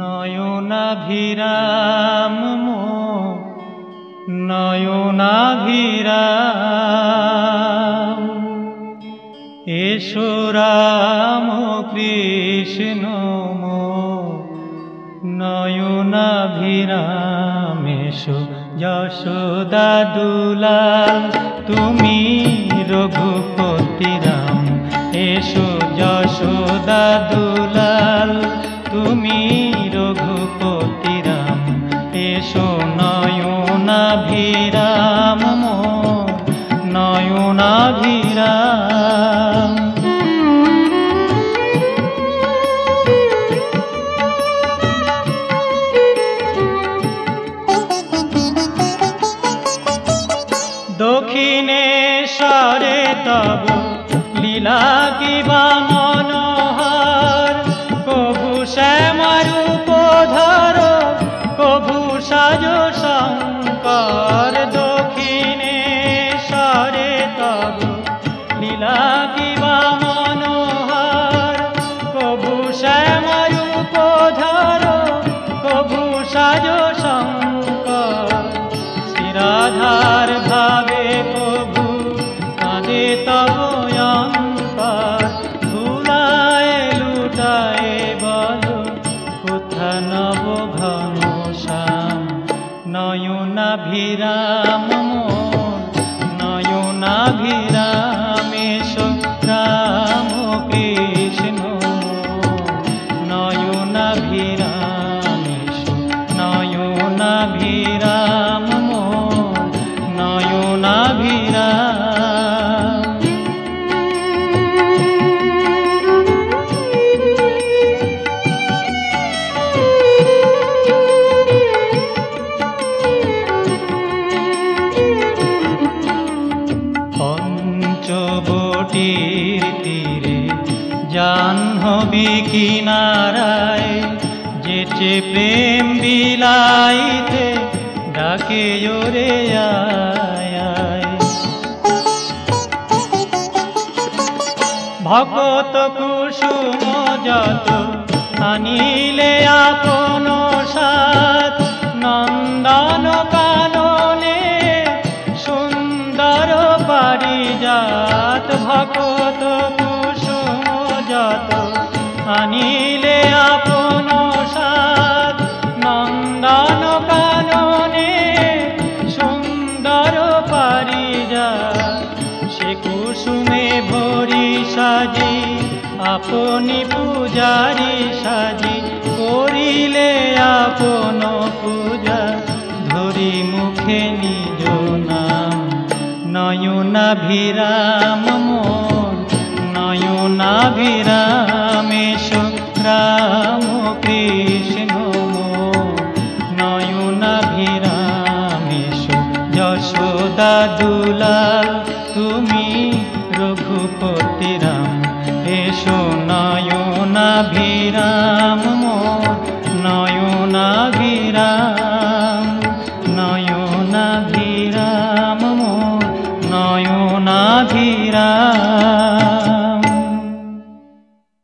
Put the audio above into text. নয়নাভিরাম মোর নয়নাভিরাম এসো রাম কৃষ্ণ মোর নয়নাভিরাম এসো যশোদা দুলাল তুমি রঘুপতি রাম এসো যশোদা দুলাল তুমি রঘুপতি রাম এসো নয়নাভিরাম মোর নয়নাভিরাম দক্ষিণেশ্বরে তব লীলা কিবা মনোহর কভু শ্যাম রূপ ধর কভু সাজ শঙ্কর দক্ষিণেশ্বরে তব লীলা কিবা মনোহর কভু শ্যাম রূপ ধর কভু সাজ শঙ্কর শ্রীরাধার ভাবে কভু কাঁদে তব নয়নাভিরাম মোর নয়নাভিরাম এসো রাম কৃষ্ণ নয়নাভিরাম এসো নয়নাভিরাম মোর নয়নাভিরাম তীর তীরে জাহ্নবী কিনারায় যেচে প্রেম বিলাইতে ডাকে ওরে আয় আয় ভকত কুসুম যত আনিলে আপন সাথ নন্দন কাননে সুন্দর পারিজাত ভকত কুসুম যত আনিলে আপন সাথ নন্দন কাননে সুন্দর পারিজাত সে কুসুমে ভরি সাজি আপনি পূজারি সাজি করিলে আপন পূজা ধরি মুখে নিজ নাম নয়নাভিরাম মোর নয়নাভিরাম এসো রাম কৃষ্ণ মোর নয়নাভিরাম এসো যশোদা দুলাল তুমি রঘুপতি রাম এসো নয়নাভিরাম